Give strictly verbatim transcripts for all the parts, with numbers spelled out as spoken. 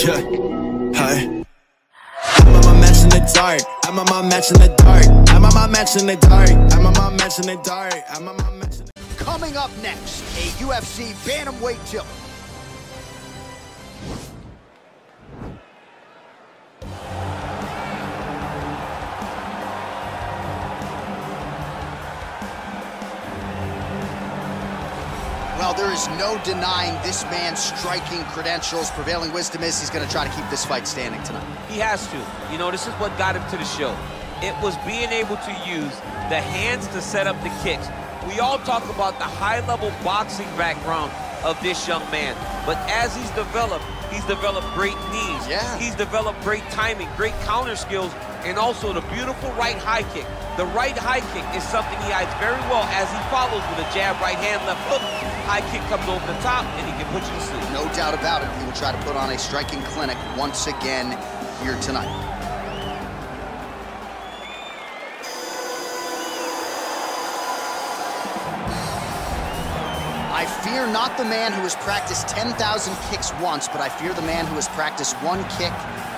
Yeah, hi. I'm on my match in the dark. I'm on my match in the dark. I'm on my match in the dark. I'm on my match in the dark. I'm on my match in the dark. Coming up next, a U F C bantamweight tilt. Well, there is no denying this man's striking credentials. Prevailing wisdom is he's going to try to keep this fight standing tonight. He has to. You know, this is what got him to the show. It was being able to use the hands to set up the kicks. We all talk about the high-level boxing background of this young man. But as he's developed, he's developed great knees. Yeah. He's developed great timing, great counter skills, and also the beautiful right high kick. The right high kick is something he hides very well as he follows with a jab, right hand, left hook. High kick comes over the top, and he can put you to sleep. No doubt about it. He will try to put on a striking clinic once again here tonight. I fear not the man who has practiced ten thousand kicks once, but I fear the man who has practiced one kick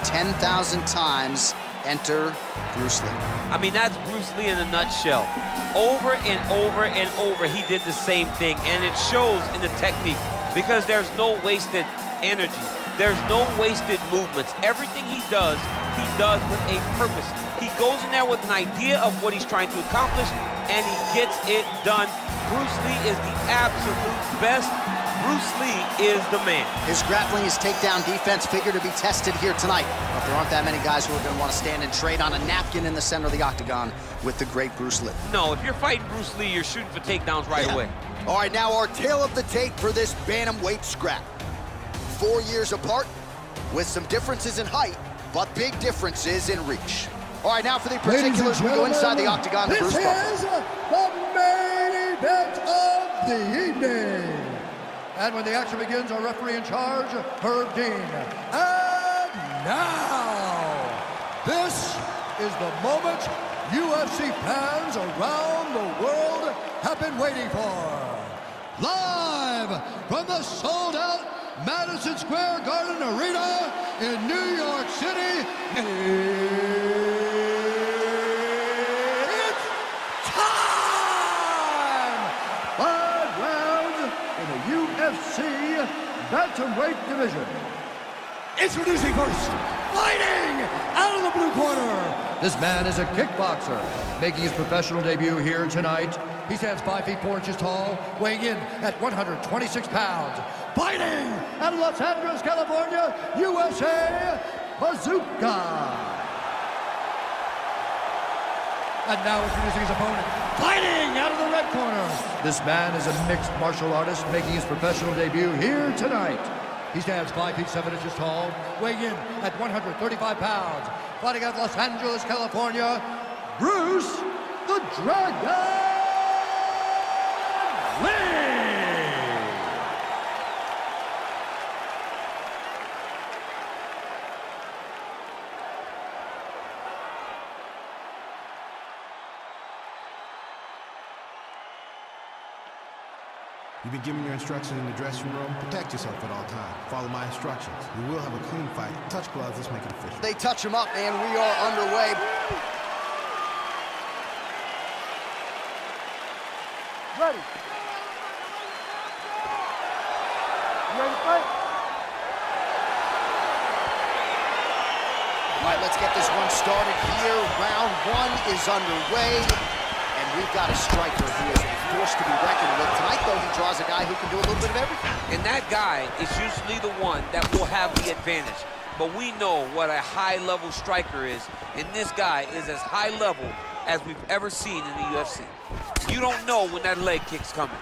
ten thousand times. Enter Bruce Lee. I mean, that's Bruce Lee in a nutshell. Over and over and over, he did the same thing, and it shows in the technique because there's no wasted energy. There's no wasted movements. Everything he does, he does with a purpose. He goes in there with an idea of what he's trying to accomplish, and he gets it done. Bruce Lee is the absolute best. Bruce Lee is the man. His grappling, his takedown defense figure to be tested here tonight. But there aren't that many guys who are going to want to stand and trade on a napkin in the center of the octagon with the great Bruce Lee. No, if you're fighting Bruce Lee, you're shooting for takedowns right yeah. away. All right, now our tale of the tape for this bantamweight scrap. Four years apart with some differences in height, but big differences in reach. All right, now for the particulars, we go inside the octagon to Bruce Buffer. This is the main event of the evening. And when the action begins, our referee in charge, Herb Dean. And now, this is the moment U F C fans around the world have been waiting for. Live from the sold-out Madison Square Garden Arena in New York City. U F C bantamweight division. Introducing first, fighting out of the blue corner. This man is a kickboxer, making his professional debut here tonight. He stands five feet four inches tall, weighing in at one hundred twenty-six pounds. Fighting out of Los Angeles, California, U S A, Bazooka. And now introducing his opponent, fighting out of the red corner. This man is a mixed martial artist making his professional debut here tonight. He stands five feet seven inches tall, weighing in at one hundred thirty-five pounds. Fighting out of Los Angeles, California, Bruce the Dragon Lee. You've been given your instructions in the dressing room. Protect yourself at all times. Follow my instructions. We will have a clean fight. Touch gloves. Let's make it official. They touch him up, and we are underway. Ready. You ready to fight? All right, let's get this one started here. Round one is underway, and we've got a striker here. Force to be reckoned with. Tonight, though, he draws a guy who can do a little bit of everything. And that guy is usually the one that will have the advantage. But we know what a high-level striker is, and this guy is as high-level as we've ever seen in the U F C. You don't know when that leg kick's coming.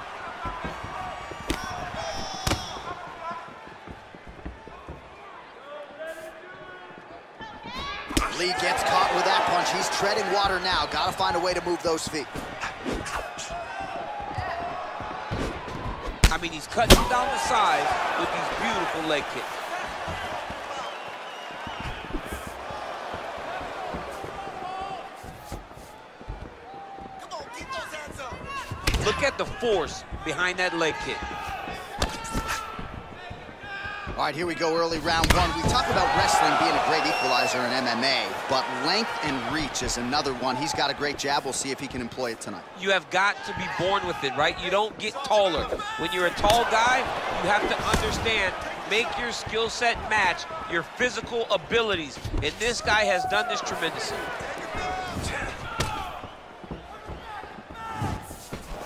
Lee gets caught with that punch. He's treading water now. Gotta find a way to move those feet. I mean, he's cutting down the sides with these beautiful leg kicks. Come on, keep those hands up. Look at the force behind that leg kick. All right, here we go, early round one. We talk about wrestling being a great equalizer in M M A, but length and reach is another one. He's got a great jab. We'll see if he can employ it tonight. You have got to be born with it, right? You don't get taller. When you're a tall guy, you have to understand, make your skill set match your physical abilities. And this guy has done this tremendously.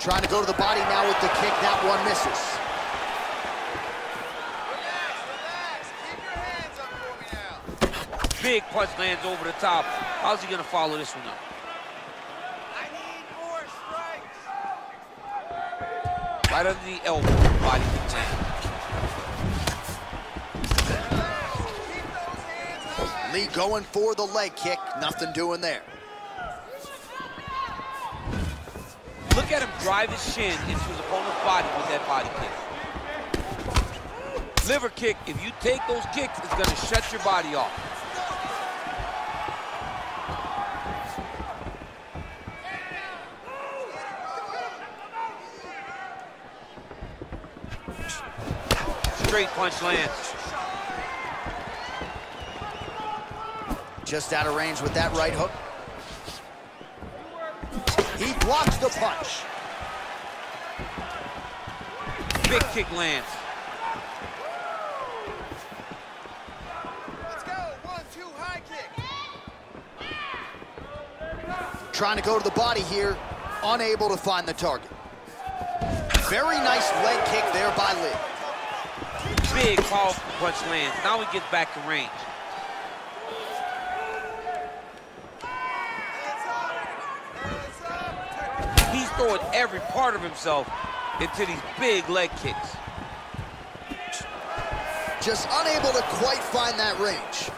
Trying to go to the body now with the kick. That one misses. Big punch lands over the top. How's he gonna follow this one up? I need more strikes. Right under the elbow, body contained. Lee going for the leg kick. Nothing doing there. Look at him drive his shin into his opponent's body with that body kick. Liver kick. If you take those kicks, it's gonna shut your body off. Straight punch lands. Just out of range with that right hook. He blocks the punch. Big kick lands. Let's go. One, two, high kick. Trying to go to the body here. Unable to find the target. Very nice leg kick there by Lee. Big, powerful punch lands. Now he gets back to range. He's throwing every part of himself into these big leg kicks. Just unable to quite find that range.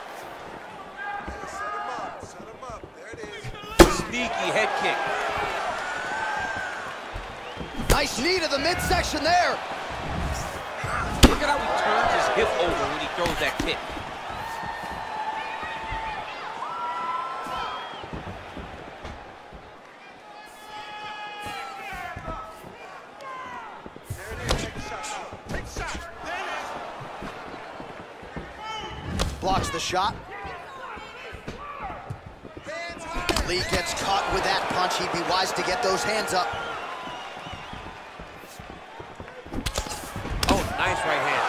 Set him up, set him up. There it is. Sneaky head kick. Nice knee to the midsection there. Look at how he turns his hip over when he throws that kick. There it is. Take a shot. Take a shot. There it is. Blocks the shot. Lee gets caught with that punch. He'd be wise to get those hands up. Nice right hand.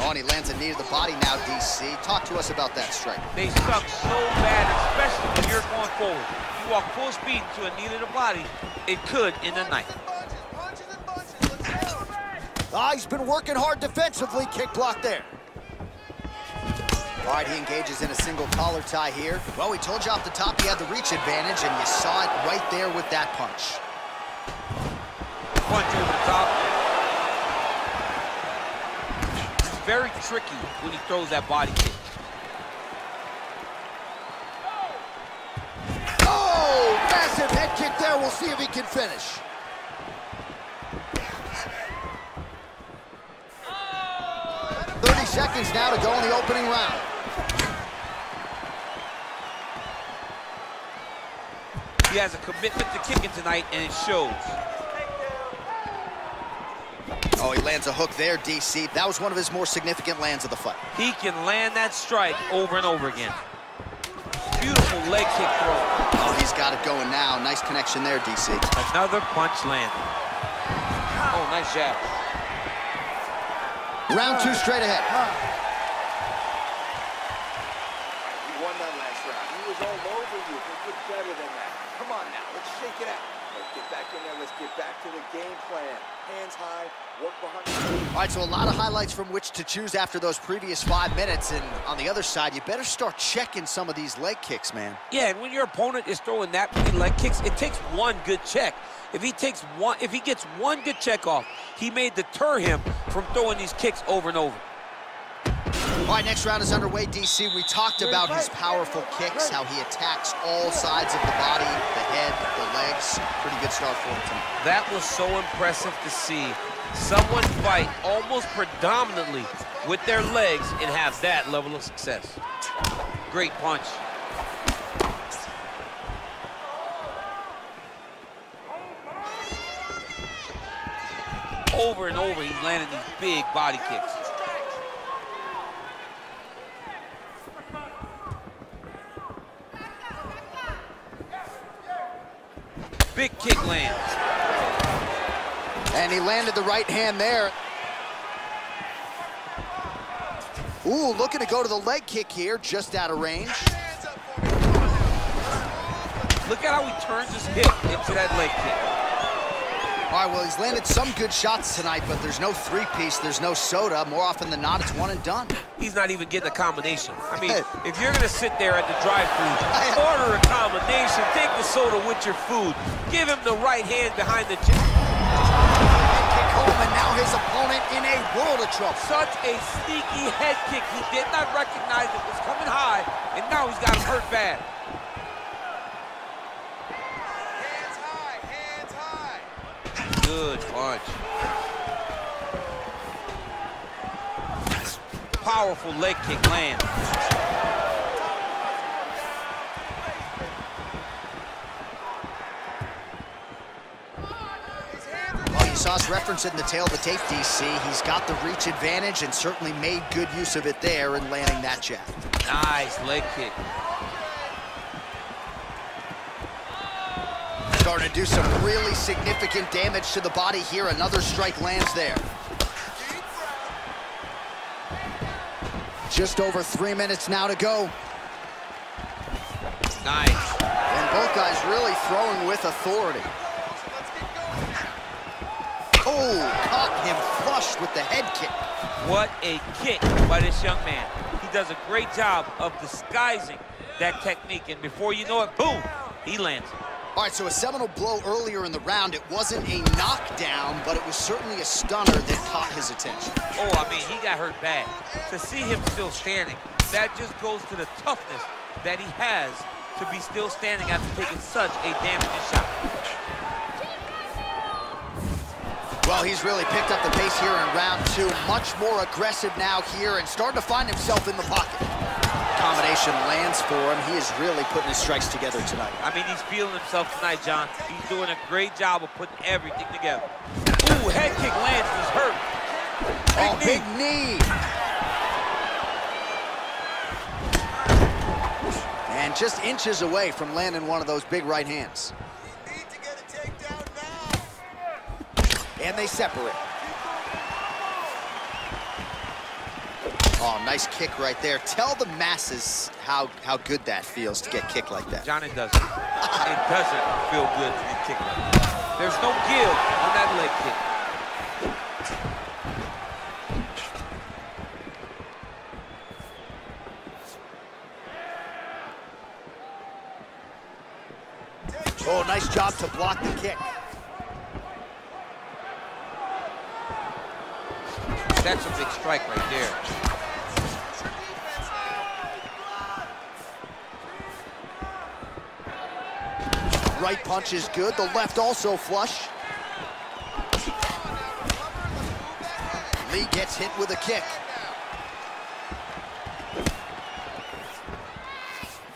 Oh, and he lands a knee to the body now, D C. Talk to us about that strike. They suck so bad, especially when you're going forward. You walk full speed to a knee to the body, it could end the night. Ah, he's been working hard defensively. Kick block there. All right, he engages in a single collar tie here. Well, we told you off the top he had the reach advantage, and you saw it right there with that punch. Punch over the top. It's very tricky when he throws that body kick. Oh, massive head kick there. We'll see if he can finish. thirty seconds now to go in the opening round. He has a commitment to kicking tonight, and it shows. Oh, he lands a hook there, D C. That was one of his more significant lands of the fight. He can land that strike over and over again. Beautiful leg kick throw. Oh, he's got it going now. Nice connection there, D C. Another punch landed. Oh, nice jab. Round two straight ahead. You won that last round. He was all over you, but you're better than that. Come on now, let's shake it out. Let's get back in there, let's get back to the game plan. Hands high, work behind you. All right, so a lot of highlights from which to choose after those previous five minutes, and on the other side, you better start checking some of these leg kicks, man. Yeah, and when your opponent is throwing that many leg kicks, it takes one good check. If he takes one, if he gets one good check off, he may deter him from throwing these kicks over and over. All right, next round is underway, D C. We talked about his powerful kicks, how he attacks all sides of the body, the head, the legs. Pretty good start for him tonight. That was so impressive to see. Someone fight almost predominantly with their legs and have that level of success. Great punch. over and over, he's landing these big body kicks. Big kick lands. And he landed the right hand there. Ooh, looking to go to the leg kick here, just out of range. Look at how he turns his hip into that leg kick. All right, well, he's landed some good shots tonight, but there's no three-piece, there's no soda. More often than not, it's one and done. He's not even getting a combination. I mean, if you're gonna sit there at the drive-thru, order a combination, take the soda with your food, give him the right hand behind the chin. And now his opponent in a world of trouble. Such a sneaky head kick. He did not recognize it was coming high, and now he's got him hurt bad. Hands high, hands high. Good punch. Powerful leg kick land. Saw us referencing the tail of the tape, D C. He's got the reach advantage and certainly made good use of it there in landing that jab. Nice leg kick. Starting to do some really significant damage to the body here. Another strike lands there. Just over three minutes now to go. Nice. And both guys really throwing with authority. Oh, caught him flushed with the head kick. What a kick by this young man. He does a great job of disguising that technique, and before you know it, boom, he lands it. All right, so a seminal blow earlier in the round. It wasn't a knockdown, but it was certainly a stunner that caught his attention. Oh, I mean, he got hurt bad. To see him still standing, that just goes to the toughness that he has to be still standing after taking such a damaging shot. Well, he's really picked up the pace here in round two. Much more aggressive now here and starting to find himself in the pocket. Combination lands for him. He is really putting his strikes together tonight. I mean, he's feeling himself tonight, John. He's doing a great job of putting everything together. Ooh, head kick lands. He's hurt. Big oh, knee. Big knee. And just inches away from landing one of those big right hands. And they separate. Oh, nice kick right there. Tell the masses how, how good that feels to get kicked like that. John, it doesn't. It doesn't feel good to get kicked like that. There's no give on that leg kick. Oh, nice job to block the kick. That's a big strike right there. Right punch is good. The left also flush. Lee gets hit with a kick.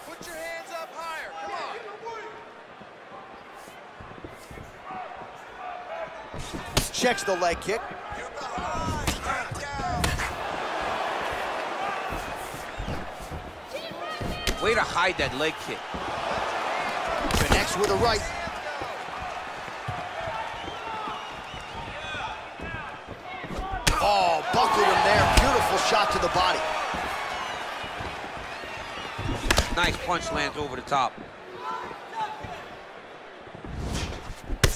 Put your hands up higher. Come on. Checks the leg kick. Way to hide that leg kick. Connects with a right. Oh, buckled him there. Beautiful shot to the body. Nice punch lands over the top.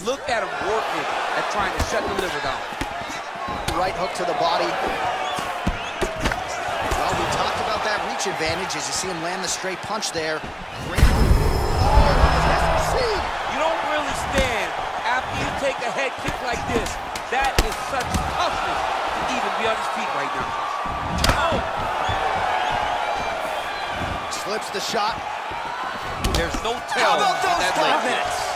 Look at him working at trying to shut the liver down. Right hook to the body. Well, we talked about that reach advantage as you see him land the straight punch there. You don't really stand after you take a head kick like this. That is such toughness to even be on his feet right now. Oh. Slips the shot. There's no tell. How about those that five minutes?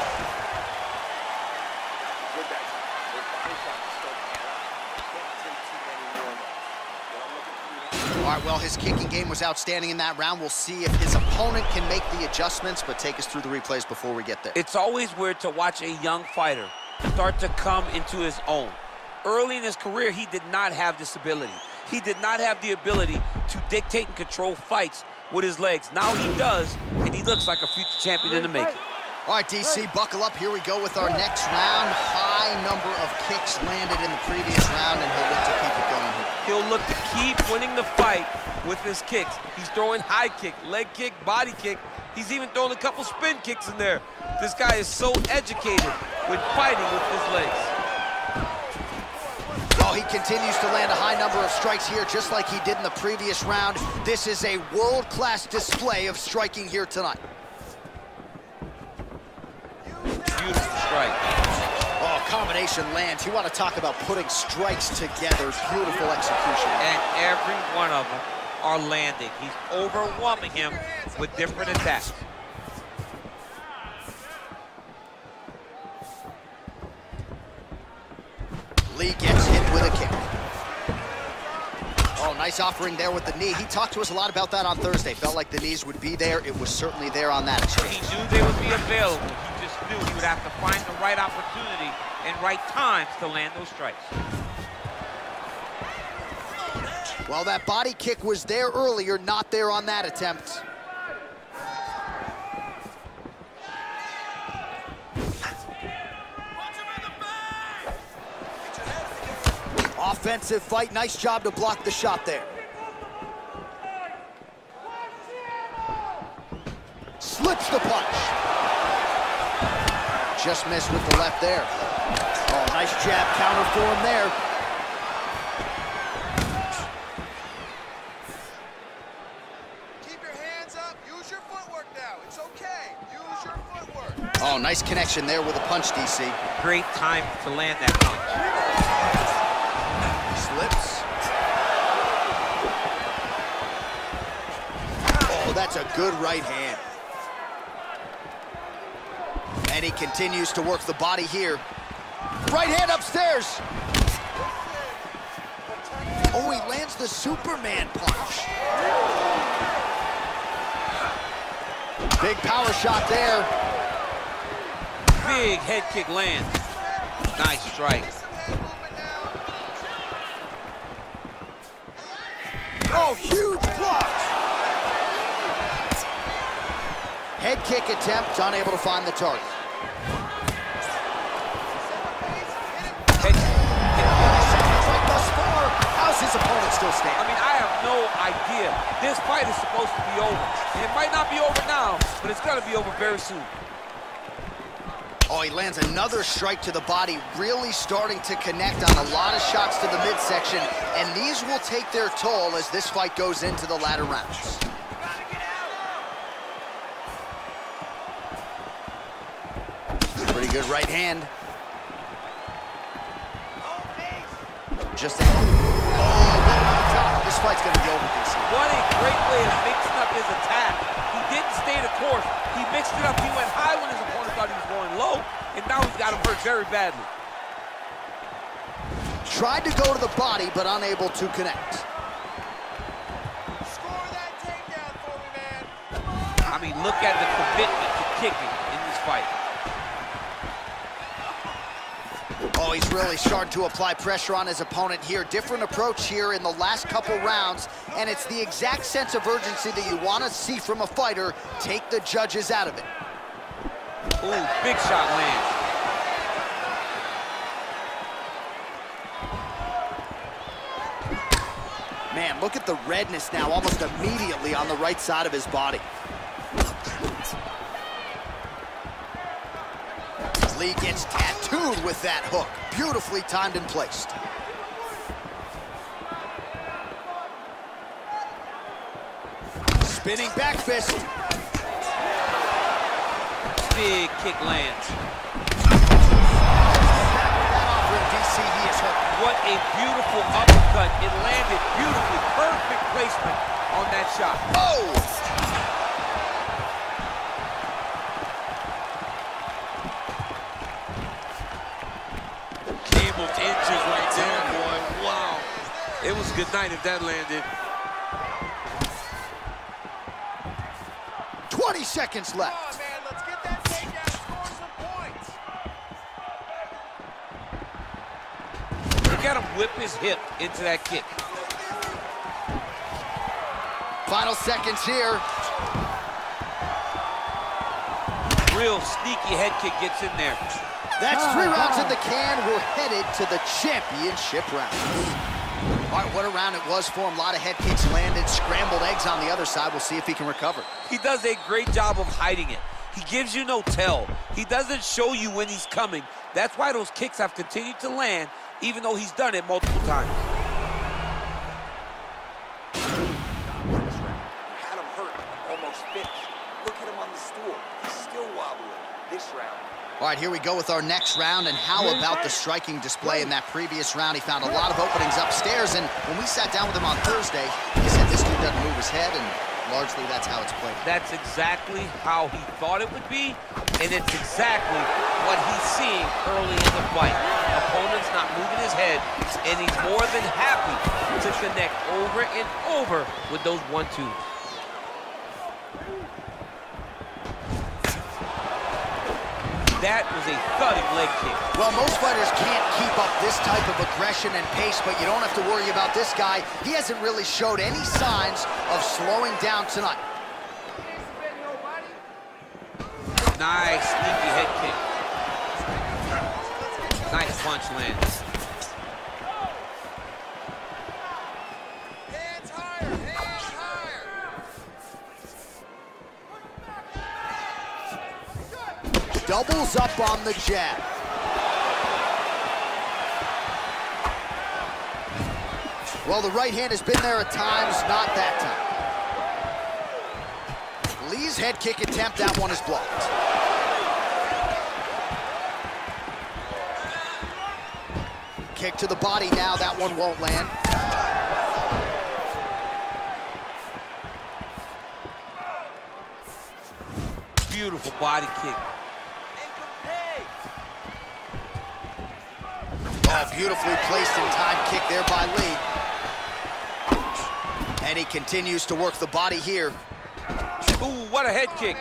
All right, well, his kicking game was outstanding in that round. We'll see if his opponent can make the adjustments, but take us through the replays before we get there. It's always weird to watch a young fighter start to come into his own. early in his career, he did not have this ability. He did not have the ability to dictate and control fights with his legs. Now he does, and he looks like a future champion in the making. All right, D C, buckle up. Here we go with our next round. High number of kicks landed in the previous round, and he'll look to keep it going here. He'll look to keep winning the fight with his kicks. He's throwing high kick, leg kick, body kick. He's even throwing a couple spin kicks in there. This guy is so educated with fighting with his legs. He continues to land a high number of strikes here, just like he did in the previous round. This is a world-class display of striking here tonight. Beautiful strike. Oh, combination lands. You want to talk about putting strikes together. Beautiful execution. And every one of them are landing. He's overwhelming him with different attacks. Lee gets hit with a kick. Oh, nice offering there with the knee. He talked to us a lot about that on Thursday. Felt like the knees would be there. It was certainly there on that exchange. He knew they would be available. He just knew he would have to find the right opportunity and right times to land those strikes. Well, that body kick was there earlier, not there on that attempt. Offensive fight, nice job to block the shot there. Slips the punch. Just missed with the left there. Oh, nice jab counter for him there. Keep your hands up, use your footwork now. It's okay, use your footwork. Oh, nice connection there with a punch, D C. Great time to land that punch. That's a good right hand. And he continues to work the body here. Right hand upstairs. Oh, he lands the Superman punch. Big power shot there. Big head kick lands. Nice strike. Oh, huge block. Head kick attempt, unable to find the target. Head kick. Thus far, how's his opponent still standing? I mean, I have no idea. This fight is supposed to be over. And it might not be over now, but it's gonna be over very soon. Oh, he lands another strike to the body, really starting to connect on a lot of shots to the midsection, and these will take their toll as this fight goes into the latter rounds. Good right hand. Just a... Oh, right on the top. This fight's going to be over, D C. What a great way of mixing up his attack. He didn't stay the course. He mixed it up. He went high when his opponent thought he was going low, and now he's got him hurt very badly. Tried to go to the body, but unable to connect. Score that takedown for me, man. I mean, look at the commitment to kicking in this fight. Oh, he's really starting to apply pressure on his opponent here. Different approach here in the last couple rounds, and it's the exact sense of urgency that you want to see from a fighter. Take the judges out of it. Ooh, big shot lands. Man, look at the redness now, almost immediately on the right side of his body. Lee gets tattooed with that hook. Beautifully timed and placed. Spinning back fist. Big kick lands. D C, he is hurt. What a beautiful uppercut. It landed beautifully. Perfect placement on that shot. Oh! Inches right there, boy. Wow. It was a good night if that landed. twenty seconds left. Come on, man. Let's get that takedown. Score some points. got him whip his hip into that kick. Final seconds here. Real sneaky head kick gets in there. That's three rounds in the can. We're headed to the championship rounds. All right, what a round it was for him. A lot of head kicks landed, scrambled eggs on the other side. We'll see if he can recover. He does a great job of hiding it. He gives you no tell. He doesn't show you when he's coming. That's why those kicks have continued to land, even though he's done it multiple times. Had him hurt, almost finished. Look at him on the stool. He's still wobbling this round. All right, here we go with our next round, and how about the striking display in that previous round? He found a lot of openings upstairs, and when we sat down with him on Thursday, he said this dude doesn't move his head, and largely that's how it's played. That's exactly how he thought it would be, and it's exactly what he's seeing early in the fight. Opponent's not moving his head, and he's more than happy to connect over and over with those one-twos. That was a thudding leg kick. Well, most fighters can't keep up this type of aggression and pace, but you don't have to worry about this guy. He hasn't really showed any signs of slowing down tonight. Nice sneaky head kick. Nice punch lands. Doubles up on the jab. Well, the right hand has been there at times, not that time. Lee's head kick attempt, that one is blocked. Kick to the body now, that one won't land. Beautiful body kick. A beautifully placed in time kick there by Lee. And he continues to work the body here. Ooh, what a head kick.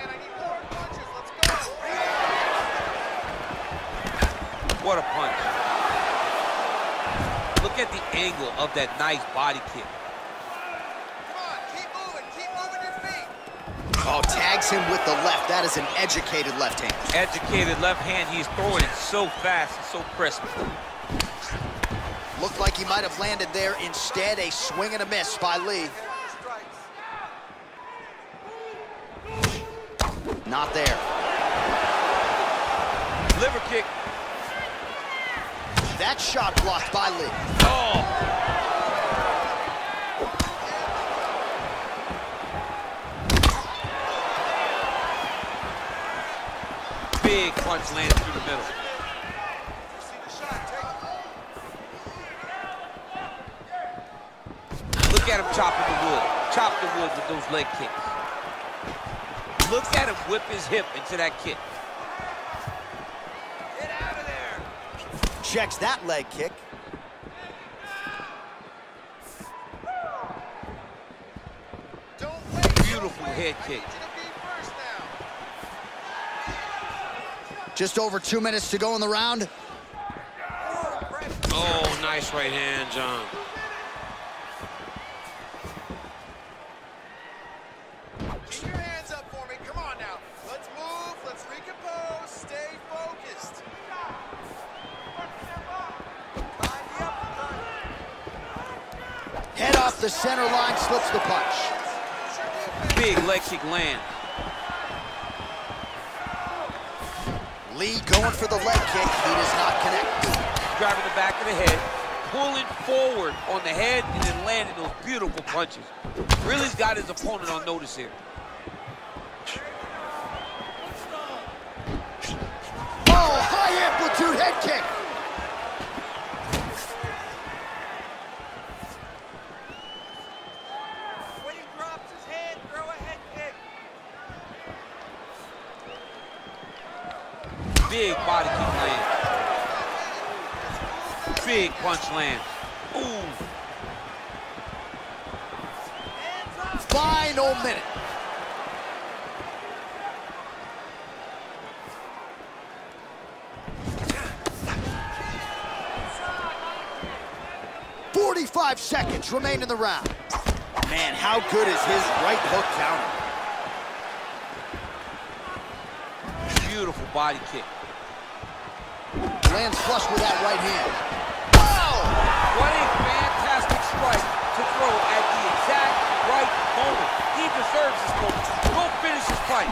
What a punch. Look at the angle of that nice body kick. Come on, keep moving, keep moving your feet. Oh, tags him with the left. That is an educated left hand. Educated left hand. He's throwing it so fast and so crisp. Looked like he might have landed there. Instead, a swing and a miss by Lee. Not there. Liver kick. That shot blocked by Lee. Oh! Big punch landed through the middle. Look at him chopping the wood. Chop the wood with those leg kicks. Look at him whip his hip into that kick. Get out of there. Checks that leg kick. Beautiful head kick. Just over two minutes to go in the round. Oh, nice right hand, John. The center line, slips the punch. Big leg kick land. Lee going for the leg kick. He does not connect. Grabbing the back of the head, pulling forward on the head, and then landing those beautiful punches. Really's got his opponent on notice here. Oh, high amplitude head kick. Big body kick land. Big punch land. Ooh. Final minute. forty-five seconds remain in the round. Man, how good is his right hook counter? Beautiful body kick. Lands flush with that right hand. Wow! What a fantastic strike to throw at the exact right moment. He deserves this moment. We'll finish this fight.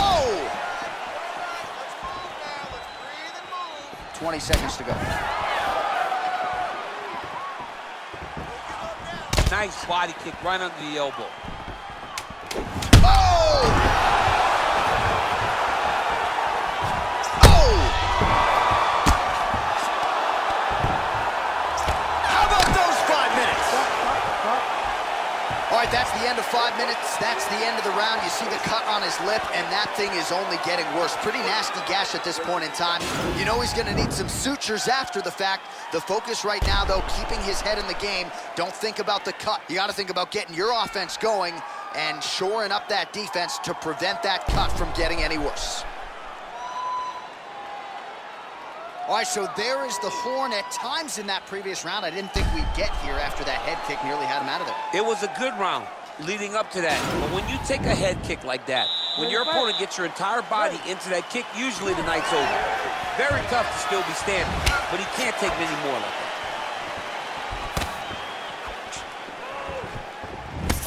Oh! twenty seconds to go. Nice body kick right under the elbow. Oh! Oh! How about those five minutes? All right, that's the end of five minutes. That's the end of the round. You see the cut on his lip, and that thing is only getting worse. Pretty nasty gash at this point in time. You know he's gonna need some sutures after the fact. The focus right now, though, keeping his head in the game. Don't think about the cut. You gotta think about getting your offense going and shoring up that defense to prevent that cut from getting any worse. All right, so there is the horn. At times in that previous round, I didn't think we'd get here after that head kick nearly had him out of there. It was a good round leading up to that. But when you take a head kick like that, when your opponent gets your entire body into that kick, usually the night's over. Very tough to still be standing, but he can't take many more like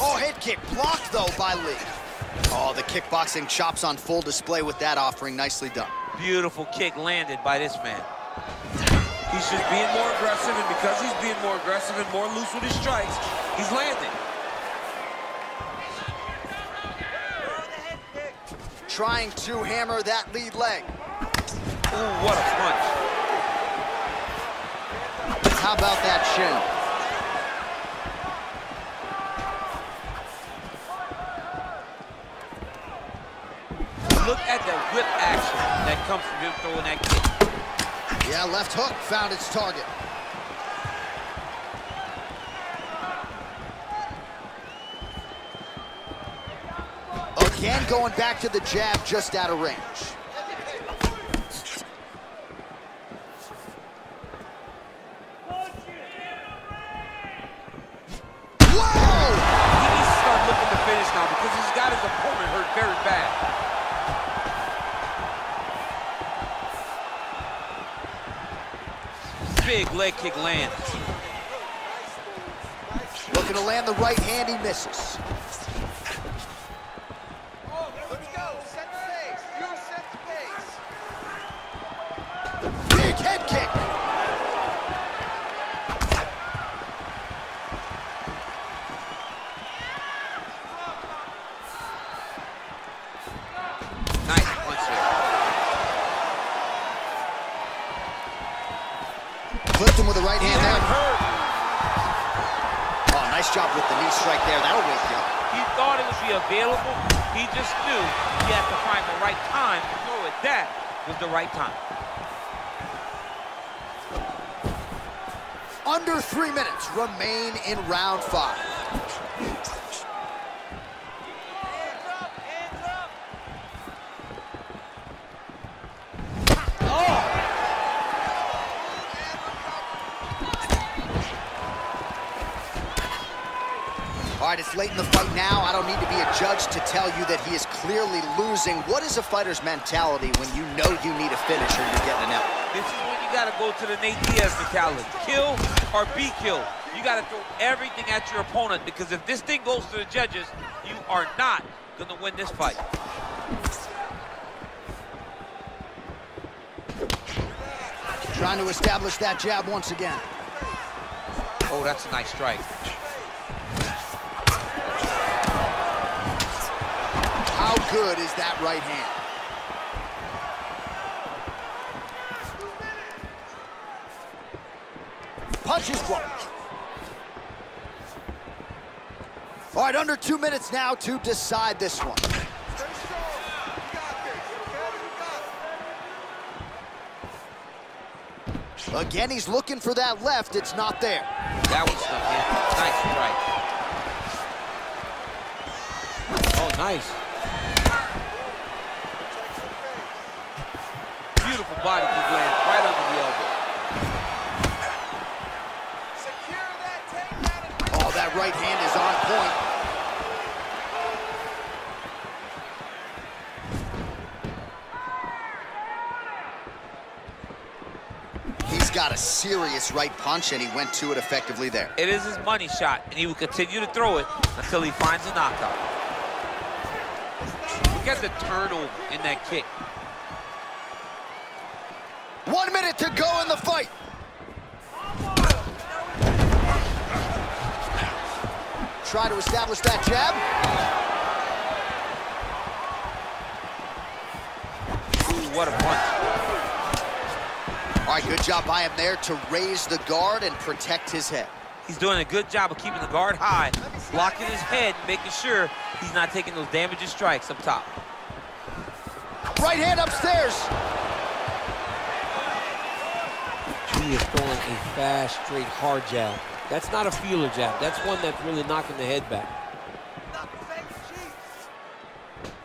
that. Oh, head kick blocked, though, by Lee. Oh, the kickboxing chops on full display with that offering. Nicely done. Beautiful kick landed by this man. He's just being more aggressive, and because he's being more aggressive and more loose with his strikes, he's landing. Trying to hammer that lead leg. Ooh, what a punch. How about that shin? Look at that whip action that comes from him throwing that kick. Yeah, left hook found its target. Again, going back to the jab, just out of range. Big leg kick lands. Looking to land the right hand, he misses. Oh, let's go. Set the pace. You set the pace. Big head kick. Nice punch there. Flipped him with the right hand there. Oh, nice job with the knee strike there. That'll wake you up. He thought it would be available. He just knew he had to find the right time to throw it. That was the right time. Under three minutes remain in round five. All right, it's late in the fight now. I don't need to be a judge to tell you that he is clearly losing. What is a fighter's mentality when you know you need a finisher and you're getting an out? This is when you got to go to the Nate Diaz mentality. Kill or be killed. You got to throw everything at your opponent, because if this thing goes to the judges, you are not going to win this fight. Trying to establish that jab once again. Oh, that's a nice strike. How good is that right hand? Punches blocked. All right, under two minutes now to decide this one. Again, he's looking for that left. It's not there. That was the hit. Nice right. Oh, nice. Body could land right under the elbow. Secure that that right hand is on point. He's got a serious right punch, and he went to it effectively there. It is his money shot, and he will continue to throw it until he finds a knockout. Look at the turtle in that kick. One minute to go in the fight. Try to establish that jab. Ooh, what a punch. All right, good job by him there to raise the guard and protect his head. He's doing a good job of keeping the guard high, blocking his head, making sure he's not taking those damaging strikes up top. Right hand upstairs. He is throwing a fast, straight, hard jab. That's not a feeler jab. That's one that's really knocking the head back.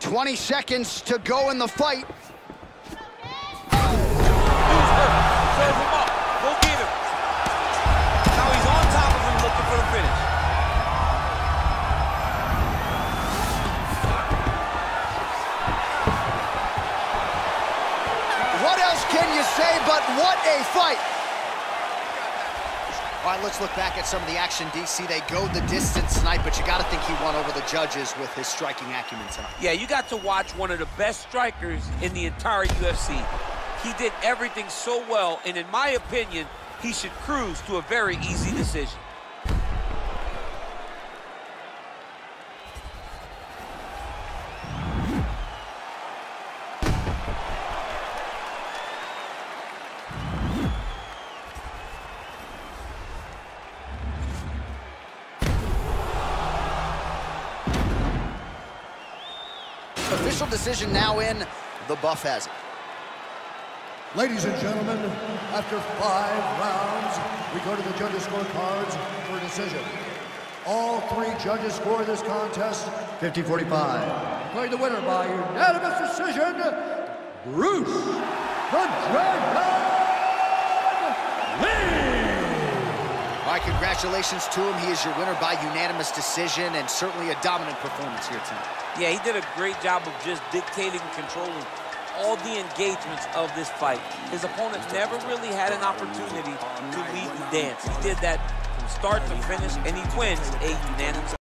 twenty seconds to go in the fight. Serve him up. Go get him. Now he's on top of him looking for the finish. What else can you say but what a fight? All right, let's look back at some of the action, D C. They go the distance tonight, but you got to think he won over the judges with his striking acumen tonight. Yeah, you got to watch one of the best strikers in the entire U F C. He did everything so well, and in my opinion, he should cruise to a very easy decision. Official decision now in, the Buff has it. Ladies and gentlemen, after five rounds, we go to the judges' scorecards for a decision. All three judges score this contest fifty forty-five. Declaring the winner by unanimous decision, Bruce the Dragon Lee! All right, congratulations to him. He is your winner by unanimous decision, and certainly a dominant performance here tonight. Yeah, he did a great job of just dictating and controlling all the engagements of this fight. His opponent never really had an opportunity to lead the dance. He did that from start to finish, and he wins a unanimous.